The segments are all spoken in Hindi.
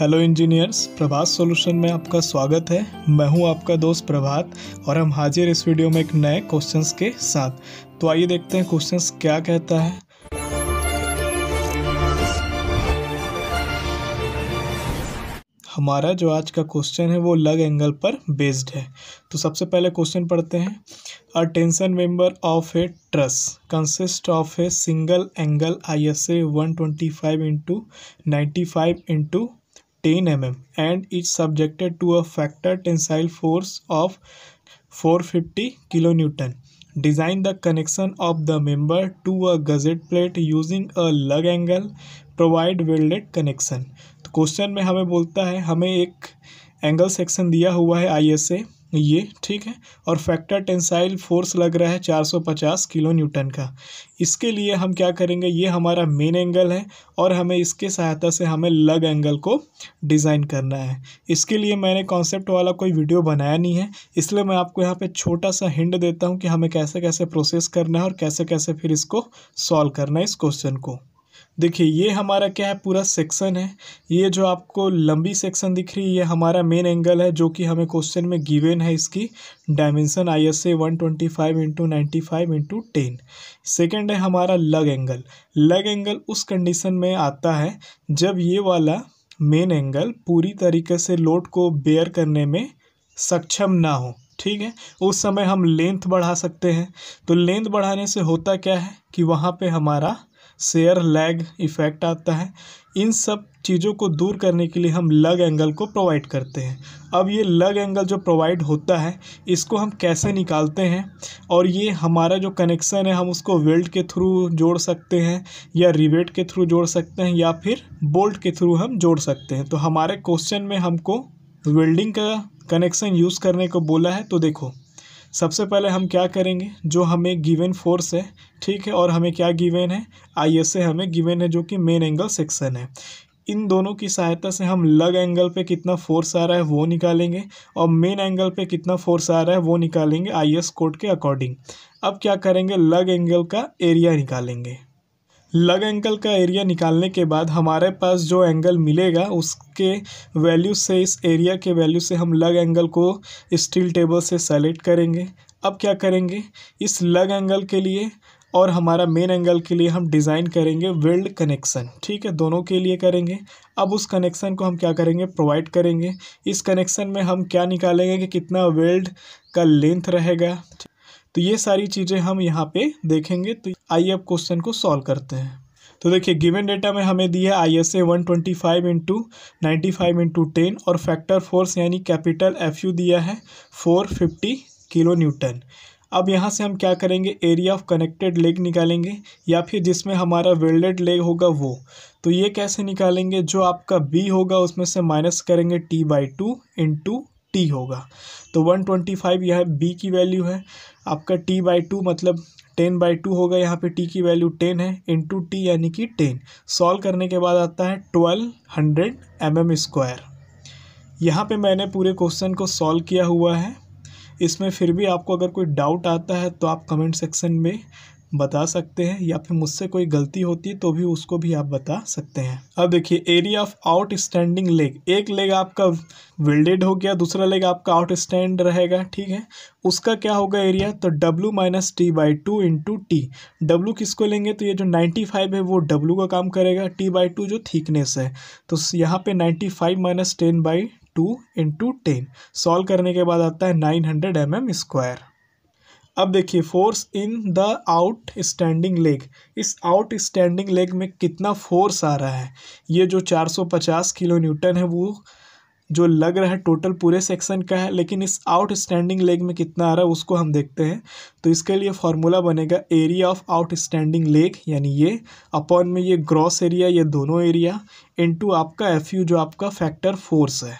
हेलो इंजीनियर्स, प्रभात सॉल्यूशन में आपका स्वागत है। मैं हूं आपका दोस्त प्रभात और हम हाजिर इस वीडियो में एक नए क्वेश्चंस के साथ। तो आइए देखते हैं क्वेश्चंस क्या कहता है। हमारा जो आज का क्वेश्चन है वो लग एंगल पर बेस्ड है। तो सबसे पहले क्वेश्चन पढ़ते हैं। A tension member of a truss consist of a single angle ISA 125 × 95 × 10 mm and is subjected to a factor tensile force of 450 kN. Design the connection of the member to a gusset plate using a lug angle. Provide welded connection. तो क्वेश्चन में हमें बोलता है, हमें एक एंगल सेक्शन दिया हुआ है ISA ये, ठीक है, और फैक्टर टेंसाइल फोर्स लग रहा है 450 kN का। इसके लिए हम क्या करेंगे, ये हमारा मेन एंगल है और हमें इसके सहायता से हमें लग एंगल को डिज़ाइन करना है। इसके लिए मैंने कॉन्सेप्ट वाला कोई वीडियो बनाया नहीं है, इसलिए मैं आपको यहाँ पे छोटा सा हिंट देता हूँ कि हमें कैसे कैसे प्रोसेस करना है और कैसे कैसे फिर इसको सॉल्व करना है इस क्वेश्चन को। देखिए, ये हमारा क्या है, पूरा सेक्शन है। ये जो आपको लंबी सेक्शन दिख रही है, ये हमारा मेन एंगल है जो कि हमें क्वेश्चन में गिवन है। इसकी डायमेंशन ISA 125 × 95 × 10। सेकेंड है हमारा लग एंगल। लग एंगल उस कंडीशन में आता है जब ये वाला मेन एंगल पूरी तरीके से लोड को बेयर करने में सक्षम ना हो, ठीक है। उस समय हम लेंथ बढ़ा सकते हैं। तो लेंथ बढ़ाने से होता क्या है कि वहाँ पे हमारा शेयर लैग इफ़ेक्ट आता है। इन सब चीज़ों को दूर करने के लिए हम लग एंगल को प्रोवाइड करते हैं। अब ये लग एंगल जो प्रोवाइड होता है, इसको हम कैसे निकालते हैं, और ये हमारा जो कनेक्शन है हम उसको वेल्ड के थ्रू जोड़ सकते हैं या रिवेट के थ्रू जोड़ सकते हैं या फिर बोल्ट के थ्रू हम जोड़ सकते हैं। तो हमारे क्वेश्चन में हमको वेल्डिंग का कनेक्शन यूज़ करने को बोला है। तो देखो, सबसे पहले हम क्या करेंगे, जो हमें गिवन फोर्स है, ठीक है, और हमें क्या गिवन है, ISA हमें गिवन है जो कि मेन एंगल सेक्शन है। इन दोनों की सहायता से हम लग एंगल पे कितना फोर्स आ रहा है वो निकालेंगे और मेन एंगल पे कितना फोर्स आ रहा है वो निकालेंगे IS कोड के अकॉर्डिंग। अब क्या करेंगे, लग एंगल का एरिया निकालेंगे। लग एंगल का एरिया निकालने के बाद हमारे पास जो एंगल मिलेगा उसके वैल्यू से, इस एरिया के वैल्यू से हम लग एंगल को स्टील टेबल से सेलेक्ट करेंगे। अब क्या करेंगे, इस लग एंगल के लिए और हमारा मेन एंगल के लिए हम डिज़ाइन करेंगे वेल्ड कनेक्शन, ठीक है, दोनों के लिए करेंगे। अब उस कनेक्शन को हम क्या करेंगे, प्रोवाइड करेंगे। इस कनेक्शन में हम क्या निकालेंगे कि कितना वेल्ड का लेंथ रहेगा। तो ये सारी चीज़ें हम यहाँ पे देखेंगे। तो आइए अब क्वेश्चन को सॉल्व करते हैं। तो देखिए, गिवन डेटा में हमें दिया है ISA 125 × 95 × 10 और फैक्टर फोर्स यानी कैपिटल FU दिया है 450 kN। अब यहाँ से हम क्या करेंगे, एरिया ऑफ कनेक्टेड लेग निकालेंगे या फिर जिसमें हमारा वेल्डेड लेग होगा वो। तो ये कैसे निकालेंगे, जो आपका B होगा उसमें से माइनस करेंगे T/2 × T होगा। तो 125 यह B की वैल्यू है, आपका T/2 मतलब 10/2 होगा, यहाँ पे T की वैल्यू 10 है, इंटू T यानी कि 10। सॉल्व करने के बाद आता है 1200 mm²। यहाँ पे मैंने पूरे क्वेश्चन को सॉल्व किया हुआ है। इसमें फिर भी आपको अगर कोई डाउट आता है तो आप कमेंट सेक्शन में बता सकते हैं या फिर मुझसे कोई गलती होती है तो भी उसको भी आप बता सकते हैं। अब देखिए, एरिया ऑफ आउटस्टैंडिंग लेग, एक लेग आपका वेल्डेड हो गया, दूसरा लेग आपका आउटस्टैंड रहेगा, ठीक है, उसका क्या होगा एरिया, तो W - T/2 × T। W किसको लेंगे, तो ये जो 95 है वो W का काम करेगा, T/2 जो थिकनेस है। तो यहाँ पे 95 - 10/2 × 10। सॉल्व करने के बाद आता है 900 mm²। अब देखिए, force in the outstanding leg, इस आउट स्टैंडिंग लेग में कितना फोर्स आ रहा है। ये जो 450 kN है वो जो लग रहा है टोटल पूरे सेक्शन का है, लेकिन इस आउट स्टैंडिंग लेग में कितना आ रहा है उसको हम देखते हैं। तो इसके लिए फार्मूला बनेगा area of outstanding leg यानी ये अपॉन में ये ग्रॉस एरिया, ये दोनों एरिया, इंटू आपका FU जो आपका फैक्टर फोर्स है।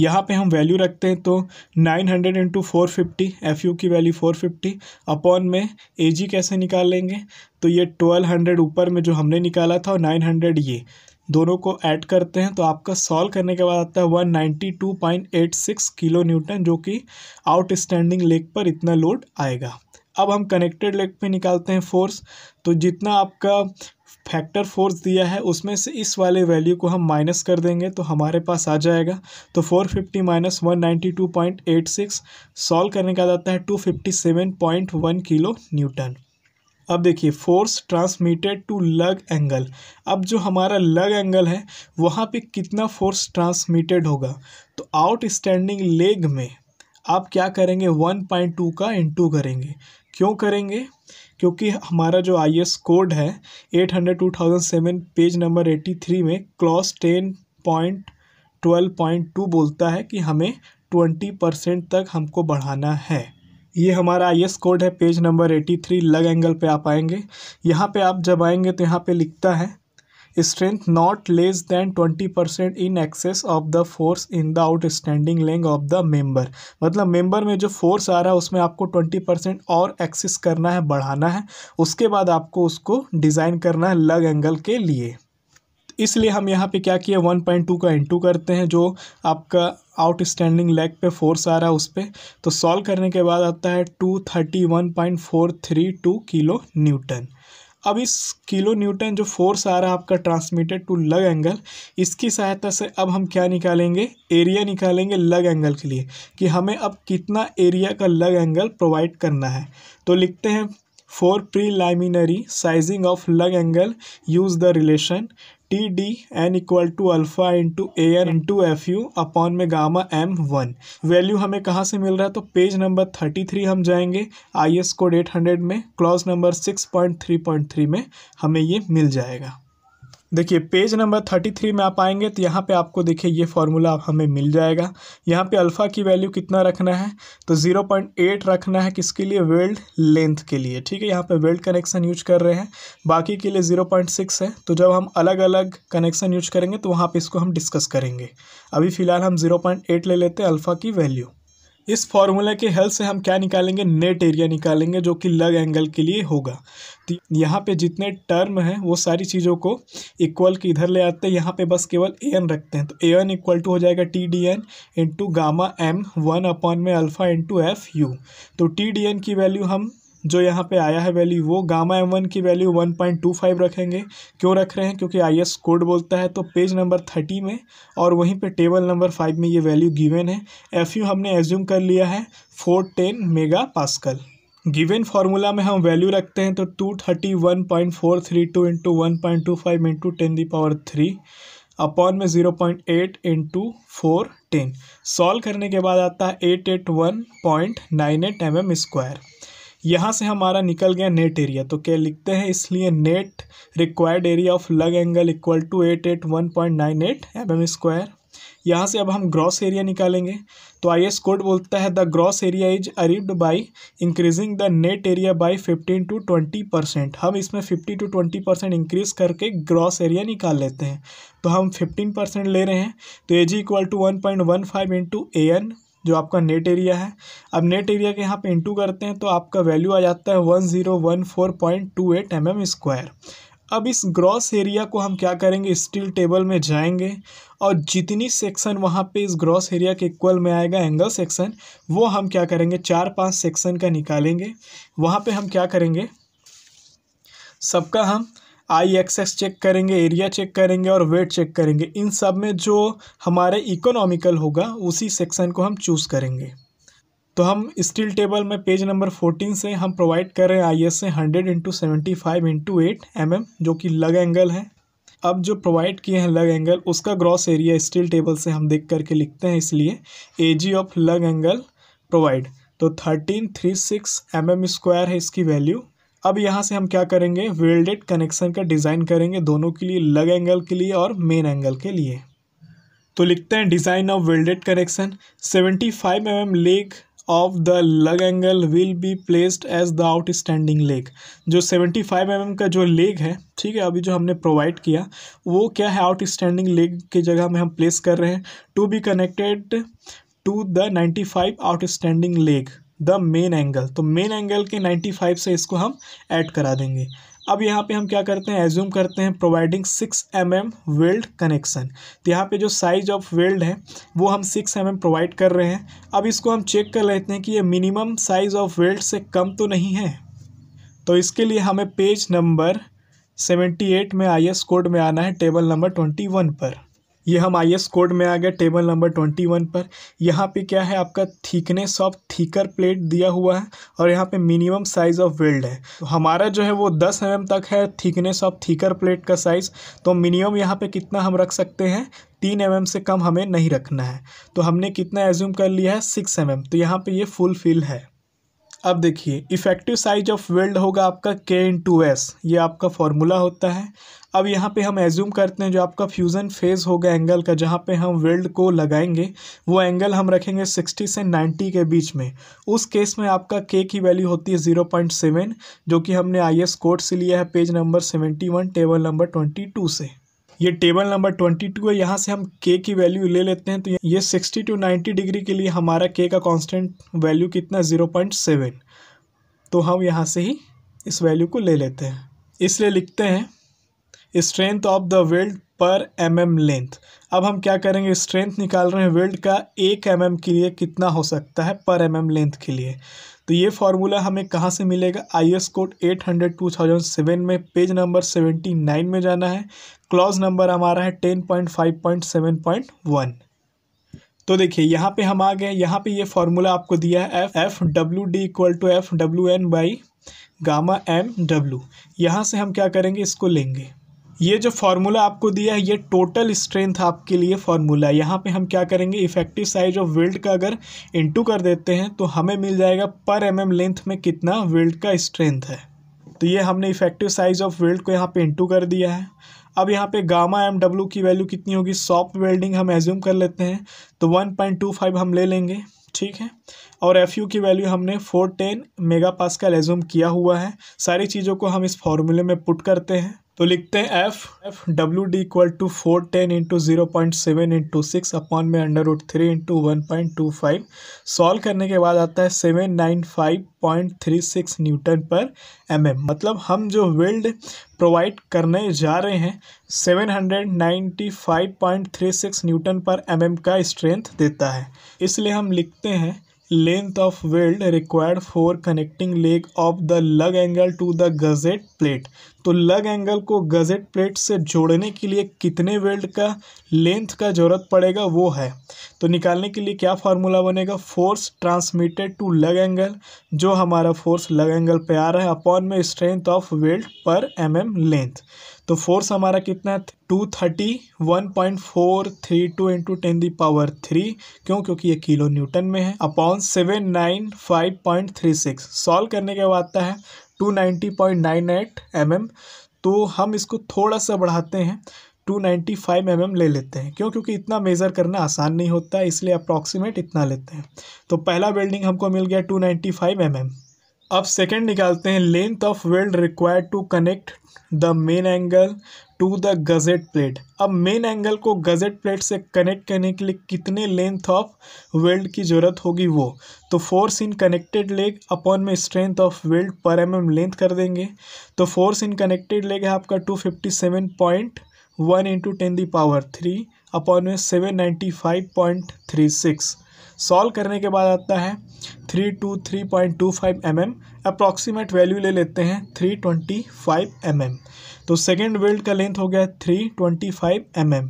यहाँ पे हम वैल्यू रखते हैं, तो 900 × 450, FU की वैल्यू 450, अपॉन में AG कैसे निकालेंगे, तो ये 1200 ऊपर में जो हमने निकाला था और 900 ये दोनों को ऐड करते हैं। तो आपका सॉल्व करने के बाद आता है 192.86 kN जो कि आउटस्टैंडिंग लेग पर इतना लोड आएगा। अब हम कनेक्टेड लेग पे निकालते हैं फोर्स। तो जितना आपका फैक्टर फोर दिया है उसमें से इस वाले वैल्यू को हम माइनस कर देंगे तो हमारे पास आ जाएगा। तो 450 माइनस 192.86 सॉल्व करने का आता है 257.1 किलो न्यूटन। अब देखिए force transmitted to lug angle. अब जो हमारा लग एंगल है वहाँ पे कितना फोर्स ट्रांसमिटेड होगा, तो आउटस्टैंडिंग लेग में आप क्या करेंगे 1.2 का इंटू करेंगे। क्यों करेंगे? क्योंकि हमारा जो आईएस कोड है 800/2007 पेज नंबर 83 में क्लॉज 10.12.2 बोलता है कि हमें 20% तक हमको बढ़ाना है। ये हमारा आईएस कोड है पेज नंबर 83। लग एंगल पे आप आएंगे, यहाँ पे आप जब आएंगे तो यहाँ पे लिखता है strength not less than 20% in excess of the force in the outstanding leg of the member. मतलब मेंबर में जो फोर्स आ रहा है उसमें आपको 20% और एक्सेस करना है, बढ़ाना है। उसके बाद आपको उसको डिज़ाइन करना है लग एंगल के लिए। इसलिए हम यहाँ पे क्या किया 1.2 का इंटू करते हैं जो आपका आउटस्टैंडिंग लेग पे फोर्स आ रहा है उस पर। तो सॉल्व करने के बाद आता है 231.432 किलो न्यूटन। अब इस किलो न्यूटन जो फोर्स आ रहा है आपका ट्रांसमिटेड टू लग एंगल, इसकी सहायता से अब हम क्या निकालेंगे, एरिया निकालेंगे लग एंगल के लिए कि हमें अब कितना एरिया का लग एंगल प्रोवाइड करना है। तो लिखते हैं for preliminary sizing of lug angle use the relation TD n = α/AN/FU/γ m1। Value हमें कहाँ से मिल रहा है, तो पेज नंबर 33 हम जाएंगे आईएस कोड 800 में क्लॉज नंबर 6.3.3 में हमें ये मिल जाएगा। देखिए पेज नंबर 33 में आप आएंगे तो यहाँ पे आपको देखिए ये फार्मूला हमें मिल जाएगा। यहाँ पे अल्फ़ा की वैल्यू कितना रखना है, तो 0.8 रखना है किसके लिए, वेल्ड लेंथ के लिए। ठीक है, यहाँ पे वेल्ड कनेक्शन यूज कर रहे हैं, बाकी के लिए 0.6 है। तो जब हम अलग अलग कनेक्शन यूज करेंगे तो वहाँ पर इसको हम डिस्कस करेंगे। अभी फ़िलहाल हम 0.8 ले लेते हैं अल्फ़ा की वैल्यू। इस फार्मूला के हेल्प से हम क्या निकालेंगे, नेट एरिया निकालेंगे जो कि लग एंगल के लिए होगा। तो यहाँ पे जितने टर्म हैं वो सारी चीज़ों को इक्वल की इधर ले आते हैं, यहाँ पे बस केवल AN रखते हैं। तो AN = हो जाएगा TDN × γ m1/α/FU। तो TDN की वैल्यू हम जो यहाँ पे आया है वैल्यू वो, गामा m1 की वैल्यू 1.25 रखेंगे। क्यों रख रहे हैं, क्योंकि आईएस कोड बोलता है। तो पेज नंबर 30 में और वहीं पे टेबल नंबर 5 में ये वैल्यू गिवन है। FU हमने एज्यूम कर लिया है 410 मेगा पास्कल। गिवन फार्मूला में हम वैल्यू रखते हैं तो 231.432 × 1.25 × 10³ अपॉन में 0.8 × 410। सॉल्व करने के बाद आता है 881.98 mm²। यहाँ से हमारा निकल गया नेट एरिया। तो क्या लिखते हैं, इसलिए net required area of lug angle = 881.98 mm²। यहाँ से अब हम ग्रॉस एरिया निकालेंगे। तो आईएस कोड बोलता है the gross area is arrived by increasing the net area by 15 to 20%। हम इसमें 50 to 20% इंक्रीज करके ग्रॉस एरिया निकाल लेते हैं। तो हम 15% ले रहे हैं, तो AG = 1.15 × AN जो आपका नेट एरिया है। अब नेट एरिया के यहाँ पे इंटू करते हैं तो आपका वैल्यू आ जाता है 1014.28 mm²। अब इस ग्रॉस एरिया को हम क्या करेंगे, स्टील टेबल में जाएंगे और जितनी सेक्शन वहाँ पे इस ग्रॉस एरिया के इक्वल में आएगा एंगल सेक्शन, वो हम क्या करेंगे 4-5 सेक्शन का निकालेंगे। वहाँ पे हम क्या करेंगे, सबका हम आई एक्सेस चेक करेंगे, एरिया चेक करेंगे और वेट चेक करेंगे। इन सब में जो हमारे इकोनॉमिकल होगा उसी सेक्शन को हम चूज़ करेंगे। तो हम स्टील टेबल में पेज नंबर 14 से हम प्रोवाइड कर रहे हैं आई एस से 100 × 75 × 8 mm जो कि लग एंगल है। अब जो प्रोवाइड किए हैं लग एंगल उसका ग्रॉस एरिया स्टील टेबल से हम देख करके लिखते हैं, इसलिए AG of lug angle provide तो 1336 mm² है इसकी वैल्यू। अब यहाँ से हम क्या करेंगे, वेल्डेड कनेक्शन का डिज़ाइन करेंगे दोनों के लिए, लग एंगल के लिए और मेन एंगल के लिए। तो लिखते हैं design of welded connection. 75 mm leg of the lug angle will be placed as the outstanding leg. जो 75 mm का जो लेग है, ठीक है, अभी जो हमने प्रोवाइड किया वो क्या है, आउटस्टैंडिंग लेग की जगह में हम प्लेस कर रहे हैं। To be connected to the 95 outstanding leg the main angle. तो मेन एंगल के 95 से इसको हम ऐड करा देंगे। अब यहाँ पे हम क्या करते हैं, एज्यूम करते हैं प्रोवाइडिंग 6 mm वेल्ड कनेक्शन। तो यहाँ पे जो साइज ऑफ वेल्ड है वो हम 6 mm प्रोवाइड कर रहे हैं। अब इसको हम चेक कर लेते हैं कि ये मिनिमम साइज ऑफ वेल्ड से कम तो नहीं है। तो इसके लिए हमें पेज नंबर 78 में आईएस कोड में आना है टेबल नंबर 21 पर। ये हम आईएस कोड में आ गए टेबल नंबर 21 पर। यहाँ पे क्या है आपका थिकनेस ऑफ थीकर प्लेट दिया हुआ है और यहाँ पे मिनिमम साइज़ ऑफ वेल्ड है। तो हमारा जो है वो 10 mm तक है थिकनेस ऑफ थीकर प्लेट का साइज़। तो मिनिमम यहाँ पे कितना हम रख सकते हैं, 3 mm से कम हमें नहीं रखना है। तो हमने कितना एज्यूम कर लिया है, 6 mm। तो यहाँ पर ये फुलफिल है। अब देखिए इफेक्टिव साइज ऑफ वेल्ड होगा आपका K×S, ये आपका फॉर्मूला होता है। अब यहाँ पे हम एज्यूम करते हैं जो आपका फ्यूज़न फेज़ होगा एंगल का, जहाँ पे हम वेल्ड को लगाएंगे, वो एंगल हम रखेंगे 60 से 90 के बीच में। उस केस में आपका K की वैल्यू होती है 0.7, जो कि हमने IS कोड से लिया है पेज नंबर 71 टेबल नंबर 22 से। ये टेबल नंबर 22 है, यहाँ से हम K की वैल्यू ले लेते हैं। तो ये 60 टू 90 डिग्री के लिए हमारा K का कांस्टेंट वैल्यू कितना, 0.7। तो हम यहाँ से ही इस वैल्यू को ले लेते हैं। इसलिए लिखते हैं strength of the weld per mm length. अब हम क्या करेंगे, स्ट्रेंथ निकाल रहे हैं वेल्ड का 1 mm के लिए कितना हो सकता है पर mm लेंथ के लिए। तो ये फार्मूला हमें कहाँ से मिलेगा, आईएस कोड 800/2007 में पेज नंबर 79 में जाना है। क्लॉज नंबर हमारा है 10.5.7.1। तो देखिए यहाँ पे हम आ गए। यहाँ पे ये फार्मूला आपको दिया है FWD = FWN/γMW। यहाँ से हम क्या करेंगे, इसको लेंगे। ये जो फार्मूला आपको दिया है ये टोटल स्ट्रेंथ आपके लिए फार्मूला। यहाँ पे हम क्या करेंगे, इफेक्टिव साइज ऑफ वेल्ड का अगर इंटू कर देते हैं तो हमें मिल जाएगा पर mm लेंथ में कितना वेल्ड का स्ट्रेंथ है। तो ये हमने इफेक्टिव साइज ऑफ वेल्ड को यहाँ पे इंटू कर दिया है। अब यहाँ पे γMW की वैल्यू कितनी होगी, सॉफ्ट वेल्डिंग हम एज्यूम कर लेते हैं तो 1.25 हम ले लेंगे, ठीक है। और FU की वैल्यू हमने 410 मेगापास्कल एज्यूम किया हुआ है। सारी चीज़ों को हम इस फॉर्मूले में पुट करते हैं। तो लिखते हैं FWD = 410 × 0.7 × 6/√3 × 1.25। सॉल्व करने के बाद आता है 795.36 न्यूटन पर mm। मतलब हम जो वेल्ड प्रोवाइड करने जा रहे हैं 795.36 न्यूटन पर mm का स्ट्रेंथ देता है। इसलिए हम लिखते हैं length of weld required for connecting leg of the lug angle to the gusset plate. तो लग एंगल को गजेट प्लेट से जोड़ने के लिए कितने वेल्ड का लेंथ का ज़रूरत पड़ेगा वो है। तो निकालने के लिए क्या फार्मूला बनेगा, force transmitted to lug angle, जो हमारा फोर्स लग एंगल पे आ रहा है, अपॉन में strength of weld per mm length. तो फोर्स हमारा कितना है 231.432 × 10⁵ क्यों, क्योंकि ये किलो न्यूटन में है, अपॉन 795.36। सॉल्व करने के बाद आता है 290.98 mm। तो हम इसको थोड़ा सा बढ़ाते हैं, 295 mm ले लेते हैं, क्यों, क्योंकि इतना मेज़र करना आसान नहीं होता है, इसलिए अप्रॉक्सीमेट इतना लेते हैं। तो पहला वेल्डिंग हमको मिल गया 295 mm। अब सेकेंड निकालते हैं length of weld required to connect the main angle to the gusset plate. अब मेन एंगल को गजेट प्लेट से कनेक्ट करने के लिए कितने लेंथ ऑफ वेल्ड की ज़रूरत होगी वो। तो force in connected leg upon में strength of weld per mm length कर देंगे। तो फोर्स इन कनेक्टेड लेग है आपका 257.1 × 10⁵ अपॉन में 795.36। सॉल्व करने के बाद आता है 323.25 mm। अप्रॉक्सीमेट वैल्यू ले लेते हैं 325 mm। तो सेकेंड वेल्ड का लेंथ हो गया 325 mm।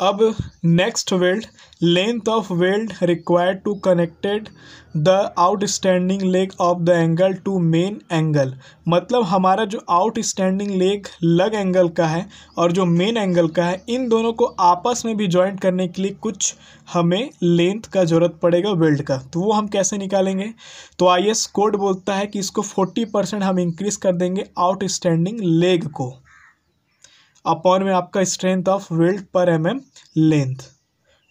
अब next weld, length of weld required to connected the outstanding leg of the angle to main angle. मतलब हमारा जो आउटस्टैंडिंग लेग लग एंगल का है और जो मेन एंगल का है, इन दोनों को आपस में भी जॉइंट करने के लिए कुछ हमें लेंथ का ज़रूरत पड़ेगा वेल्ड का। तो वो हम कैसे निकालेंगे, तो आईएस कोड बोलता है कि इसको 40% हम इंक्रीज कर देंगे आउटस्टैंडिंग लेग को, अपॉन में आपका strength of weld per mm length.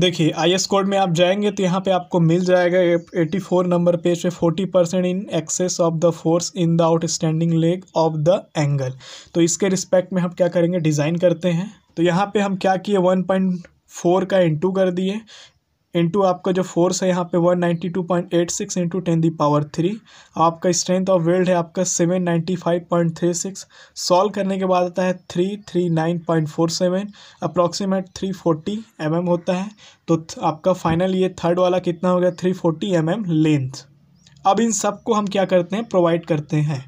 देखिए आईएस कोड में आप जाएंगे तो यहाँ पे आपको मिल जाएगा 84 नंबर पेज पे 40% in excess of the force in the outstanding leg of the angle. तो इसके रिस्पेक्ट में हम क्या करेंगे, डिज़ाइन करते हैं। तो यहाँ पे हम क्या किए, 1.4 का इंटू कर दिए, इंटू आपका जो फोर्स है यहाँ पे 192.86 × 10⁵। आपका स्ट्रेंथ ऑफ वेल्ड है आपका 795.36। सॉल्व करने के बाद आता है 339.47, अप्रॉक्सीमेट 340 mm होता है। तो आपका फाइनल ये थर्ड वाला कितना हो गया, 340 mm लेंथ। अब इन सब को हम क्या करते हैं, प्रोवाइड करते हैं।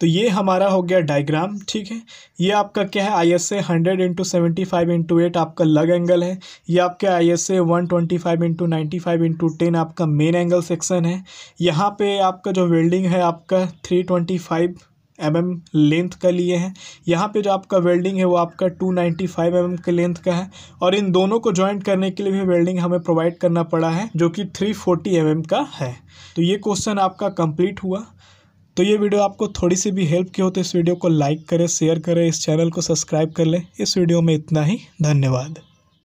तो ये हमारा हो गया डायग्राम, ठीक है। ये आपका क्या है, ISA 100 × 75 × 8 आपका लग एंगल है। ये आपका ISA 125 × 95 × 10 आपका मेन एंगल सेक्शन है। यहाँ पे आपका जो वेल्डिंग है आपका 325 mm लेंथ का लिए है। यहाँ पे जो आपका वेल्डिंग है वो आपका 295 mm के लेंथ का है। और इन दोनों को जॉइंट करने के लिए भी वेल्डिंग हमें प्रोवाइड करना पड़ा है जो कि 340 mm का है। तो ये क्वेश्चन आपका कंप्लीट हुआ। तो ये वीडियो आपको थोड़ी सी भी हेल्प की हो तो इस वीडियो को लाइक करें, शेयर करें, इस चैनल को सब्सक्राइब कर लें। इस वीडियो में इतना ही, धन्यवाद।